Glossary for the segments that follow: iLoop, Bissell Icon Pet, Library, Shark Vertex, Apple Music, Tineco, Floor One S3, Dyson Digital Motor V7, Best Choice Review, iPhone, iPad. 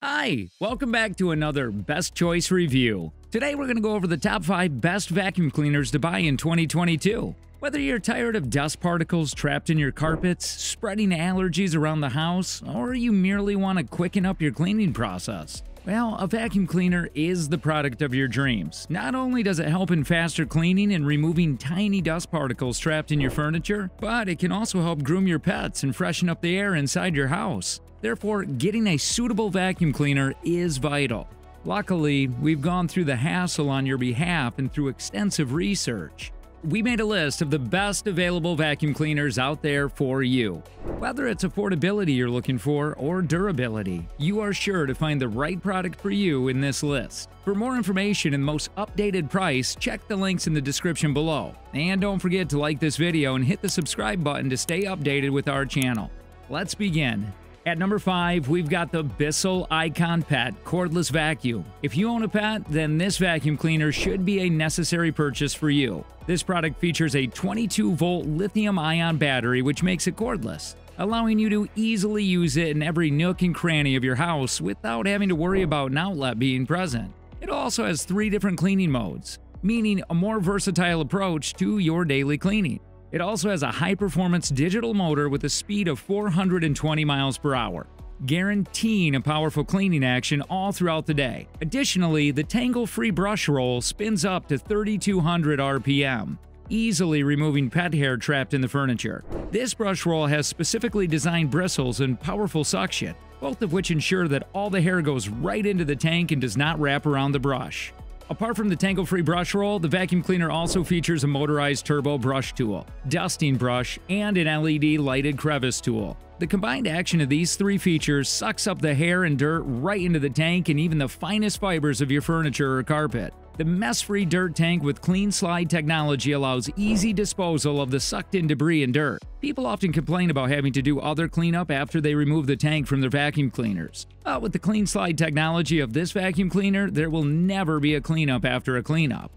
Hi, welcome back to another Best Choice Review. Today we're going to go over the top 5 best vacuum cleaners to buy in 2022. Whether you're tired of dust particles trapped in your carpets, spreading allergies around the house, or you merely want to quicken up your cleaning process, well, a vacuum cleaner is the product of your dreams. Not only does it help in faster cleaning and removing tiny dust particles trapped in your furniture, but it can also help groom your pets and freshen up the air inside your house. Therefore, getting a suitable vacuum cleaner is vital. Luckily, we've gone through the hassle on your behalf and through extensive research. We made a list of the best available vacuum cleaners out there for you. Whether it's affordability you're looking for or durability, you are sure to find the right product for you in this list. For more information and the most updated price, check the links in the description below. And don't forget to like this video and hit the subscribe button to stay updated with our channel. Let's begin. At number 5, we've got the Bissell Icon Pet Cordless Vacuum. If you own a pet, then this vacuum cleaner should be a necessary purchase for you. This product features a 22-volt lithium-ion battery which makes it cordless, allowing you to easily use it in every nook and cranny of your house without having to worry about an outlet being present. It also has 3 different cleaning modes, meaning a more versatile approach to your daily cleaning. It also has a high-performance digital motor with a speed of 420 miles per hour, guaranteeing a powerful cleaning action all throughout the day. Additionally, the tangle-free brush roll spins up to 3,200 RPM, easily removing pet hair trapped in the furniture. This brush roll has specifically designed bristles and powerful suction, both of which ensure that all the hair goes right into the tank and does not wrap around the brush. Apart from the tangle-free brush roll, the vacuum cleaner also features a motorized turbo brush tool, dusting brush, and an LED lighted crevice tool. The combined action of these 3 features sucks up the hair and dirt right into the tank and even the finest fibers of your furniture or carpet. The mess-free dirt tank with clean slide technology allows easy disposal of the sucked-in debris and dirt. People often complain about having to do other cleanup after they remove the tank from their vacuum cleaners. But with the clean slide technology of this vacuum cleaner, there will never be a cleanup after a cleanup.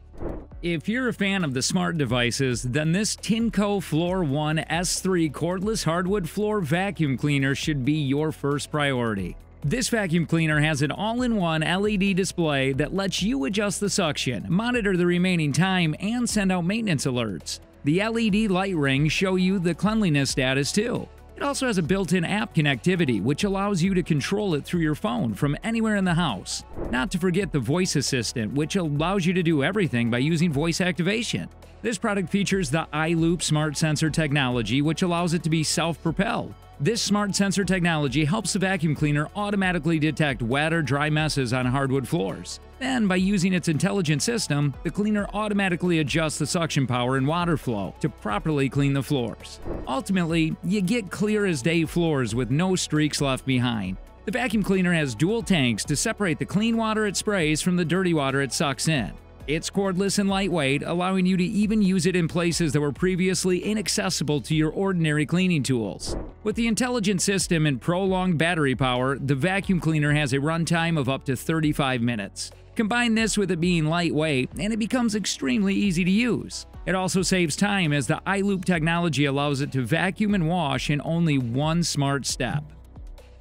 If you're a fan of the smart devices, then this Tineco Floor One S3 Cordless Hardwood Floor Vacuum Cleaner should be your first priority. This vacuum cleaner has an all-in-one LED display that lets you adjust the suction, monitor the remaining time, and send out maintenance alerts. The LED light rings show you the cleanliness status too. It also has a built-in app connectivity, which allows you to control it through your phone from anywhere in the house. Not to forget the voice assistant, which allows you to do everything by using voice activation. This product features the iLoop smart sensor technology, which allows it to be self-propelled. This smart sensor technology helps the vacuum cleaner automatically detect wet or dry messes on hardwood floors. Then, by using its intelligent system, the cleaner automatically adjusts the suction power and water flow to properly clean the floors. Ultimately, you get clear-as-day floors with no streaks left behind. The vacuum cleaner has dual tanks to separate the clean water it sprays from the dirty water it sucks in. It's cordless and lightweight, allowing you to even use it in places that were previously inaccessible to your ordinary cleaning tools. With the intelligent system and prolonged battery power, the vacuum cleaner has a runtime of up to 35 minutes. Combine this with it being lightweight, and it becomes extremely easy to use. It also saves time as the iLoop technology allows it to vacuum and wash in only one smart step.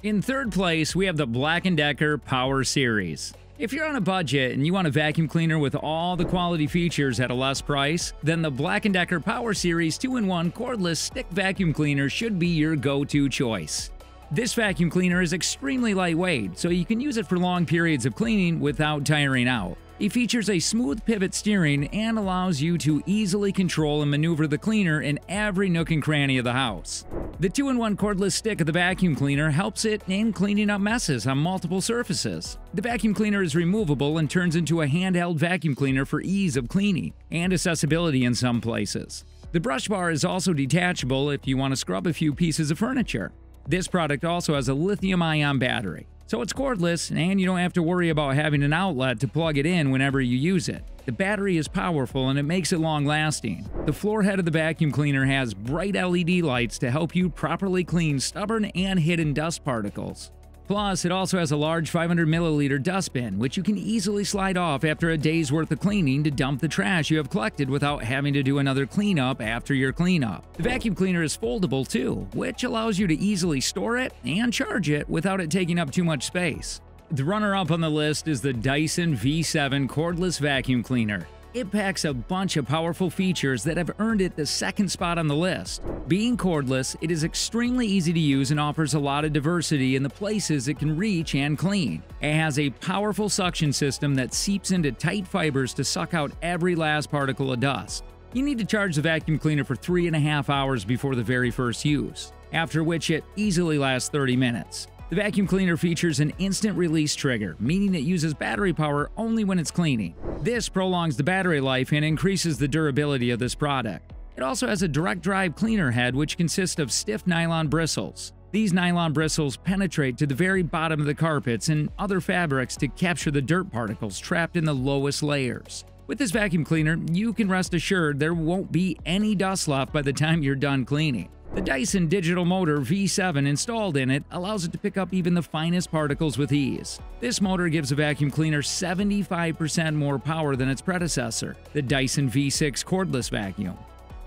In third place, we have the Black & Decker Power Series. If you're on a budget and you want a vacuum cleaner with all the quality features at a less price, then the Black & Decker Power Series 2-in-1 Cordless Stick Vacuum Cleaner should be your go-to choice. This vacuum cleaner is extremely lightweight, so you can use it for long periods of cleaning without tiring out. It features a smooth pivot steering and allows you to easily control and maneuver the cleaner in every nook and cranny of the house. The 2-in-1 cordless stick of the vacuum cleaner helps it in cleaning up messes on multiple surfaces. The vacuum cleaner is removable and turns into a handheld vacuum cleaner for ease of cleaning and accessibility in some places. The brush bar is also detachable if you want to scrub a few pieces of furniture. This product also has a lithium-ion battery, so it's cordless and you don't have to worry about having an outlet to plug it in whenever you use it. The battery is powerful and it makes it long-lasting. The floor head of the vacuum cleaner has bright LED lights to help you properly clean stubborn and hidden dust particles. Plus, it also has a large 500-milliliter dustbin, which you can easily slide off after a day's worth of cleaning to dump the trash you have collected without having to do another cleanup after your cleanup. The vacuum cleaner is foldable too, which allows you to easily store it and charge it without it taking up too much space. The runner-up on the list is the Dyson V7 Cordless Vacuum Cleaner. It packs a bunch of powerful features that have earned it the second spot on the list. Being cordless, it is extremely easy to use and offers a lot of diversity in the places it can reach and clean. It has a powerful suction system that seeps into tight fibers to suck out every last particle of dust. You need to charge the vacuum cleaner for 3.5 hours before the very first use, after which it easily lasts 30 minutes. The vacuum cleaner features an instant release trigger, meaning it uses battery power only when it's cleaning. This prolongs the battery life and increases the durability of this product. It also has a direct drive cleaner head which consists of stiff nylon bristles. These nylon bristles penetrate to the very bottom of the carpets and other fabrics to capture the dirt particles trapped in the lowest layers. With this vacuum cleaner, you can rest assured there won't be any dust left by the time you're done cleaning. The Dyson Digital Motor V7 installed in it allows it to pick up even the finest particles with ease. This motor gives a vacuum cleaner 75% more power than its predecessor, the Dyson V6 Cordless Vacuum.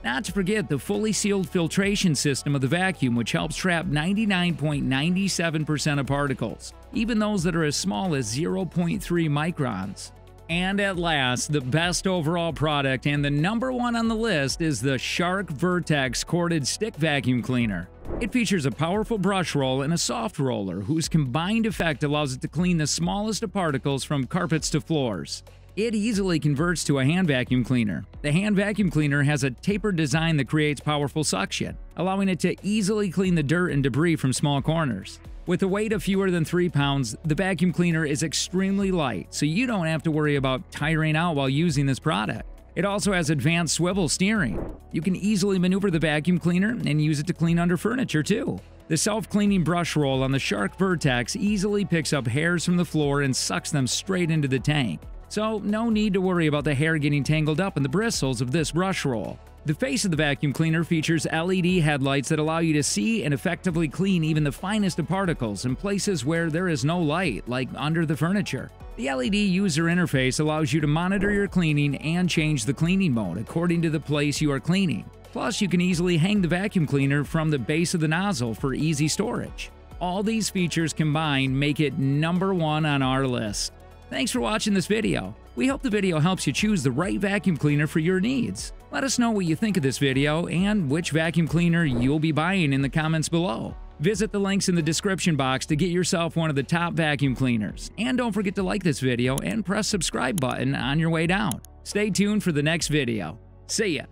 Not to forget the fully sealed filtration system of the vacuum, which helps trap 99.97% of particles, even those that are as small as 0.3 microns. And at last, the best overall product and the number one on the list is the Shark Vertex Corded Stick Vacuum Cleaner. It features a powerful brush roll and a soft roller whose combined effect allows it to clean the smallest of particles from carpets to floors. It easily converts to a hand vacuum cleaner. The hand vacuum cleaner has a tapered design that creates powerful suction, allowing it to easily clean the dirt and debris from small corners. With a weight of fewer than 3 pounds, the vacuum cleaner is extremely light, so you don't have to worry about tiring out while using this product. It also has advanced swivel steering. You can easily maneuver the vacuum cleaner and use it to clean under furniture too. The self-cleaning brush roll on the Shark Vertex easily picks up hairs from the floor and sucks them straight into the tank. So no need to worry about the hair getting tangled up in the bristles of this brush roll. The face of the vacuum cleaner features LED headlights that allow you to see and effectively clean even the finest of particles in places where there is no light, like under the furniture. The LED user interface allows you to monitor your cleaning and change the cleaning mode according to the place you are cleaning. Plus, you can easily hang the vacuum cleaner from the base of the nozzle for easy storage. All these features combined make it number one on our list. Thanks for watching this video. We hope the video helps you choose the right vacuum cleaner for your needs. Let us know what you think of this video and which vacuum cleaner you'll be buying in the comments below. Visit the links in the description box to get yourself one of the top vacuum cleaners. And don't forget to like this video and press subscribe button on your way down. Stay tuned for the next video. See ya!